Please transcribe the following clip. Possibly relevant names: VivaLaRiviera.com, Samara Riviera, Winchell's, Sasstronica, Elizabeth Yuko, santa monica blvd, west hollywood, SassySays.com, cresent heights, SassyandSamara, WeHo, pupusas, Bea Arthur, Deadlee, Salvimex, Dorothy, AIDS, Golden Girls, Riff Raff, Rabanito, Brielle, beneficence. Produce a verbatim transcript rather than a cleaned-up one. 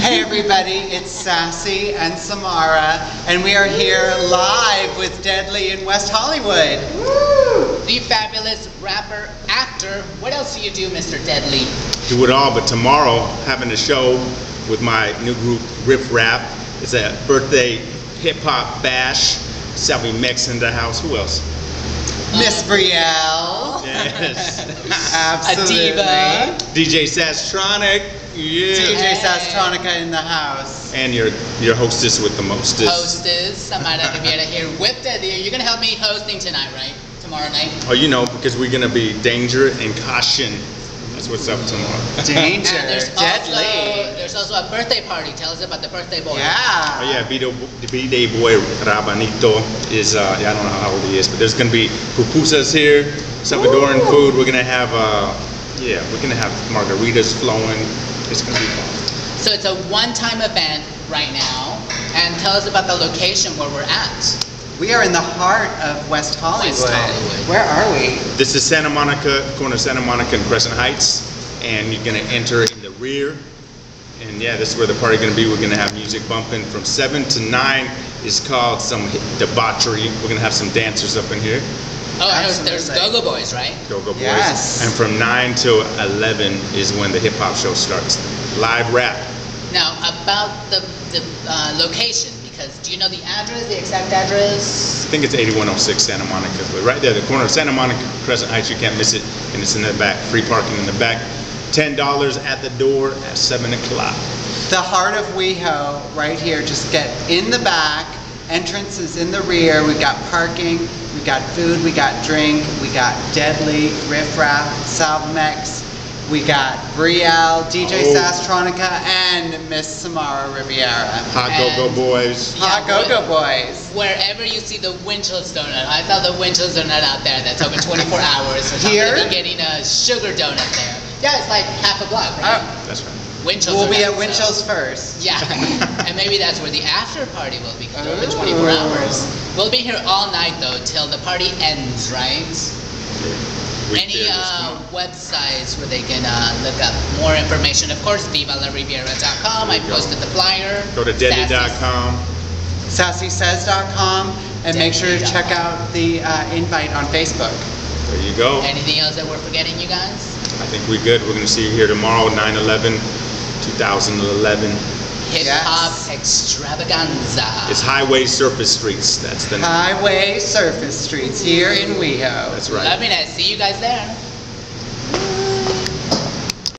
Hey everybody, it's Sassy and Samara, and we are here live with Deadlee in West Hollywood. Woo! The fabulous rapper, actor. What else do you do, Mister Deadlee? Do it all, but tomorrow, having a show with my new group, Riff Raff. It's a birthday hip-hop bash. Salvimex in the house. Who else? Miss Brielle. Yes. Absolutely. A diva. D J Sasstronica. Yeah. D J hey. Sasstronica in the house. And your your hostess with the mostess. Hostess, Samara Riviera here with Deadlee. You're going to help me hosting tonight, right? Tomorrow night? Oh, you know, because we're going to be danger and caution. That's what's up tomorrow. Danger. And there's Deadlee. Also, there's also a birthday party. Tell us about the birthday boy. Yeah. Oh, yeah. The birthday boy, Rabanito, is, uh, yeah, I don't know how old he is, but there's going to be pupusas here, Salvadoran Ooh. Food. We're going to have, uh, yeah, we're going to have margaritas flowing. It's going to be fun. So it's a one-time event right now, and tell us about the location where we're at. We are in the heart of West Hollywood. West Hollywood. Where are we? This is Santa Monica, corner of Santa Monica and Crescent Heights, and you're going to enter in the rear. And yeah, this is where the party's going to be. We're going to have music bumping from seven to nine. It's called some debauchery. We're going to have some dancers up in here. Oh, and there's Go-Go Boys, right? Go-Go Boys. Yes. And from nine to eleven is when the hip-hop show starts. Live rap. Now, about the, the uh, location, because do you know the address, the exact address? I think it's eighty-one oh six Santa Monica. But right there, the corner of Santa Monica, Crescent Heights, you can't miss it. And it's in the back, free parking in the back. ten dollars at the door at seven o'clock. The heart of WeHo right here. Just get in the back. Entrance is in the rear. We've got parking. We got food, we got drink, we got Deadlee, Riff Raff, Salvimex, we got Brielle, D J oh. Sasstronica, and Miss Samara Riviera. Hot Go-Go Boys. Yeah, Hot Go-Go Boys. Wherever you see the Winchell's donut, I saw the Winchell's donut out there that's open twenty-four hours. So here? I'm going to be getting a sugar donut there. Yeah, it's like half a block, right? Oh. That's right. Winchell's we'll be at Winchell's so. First. Yeah, and maybe that's where the after party will be, because over twenty-four hours. We'll be here all night though, till the party ends, right? We Any uh, websites where they can uh, look up more information? Of course, Viva La Riviera dot com. I posted go. the flyer. Go to Deadlee dot com. Sassy Says dot com, and Deadlee. Make sure to check out the uh, invite on Facebook. There you go. Anything else that we're forgetting, you guys? I think we're good. We're going to see you here tomorrow, nine eleven two thousand eleven. Hip-hop yes. extravaganza. It's Highway Surface Streets. That's the name. Highway Surface Streets here in WeHo. That's right. Loving it. See you guys there.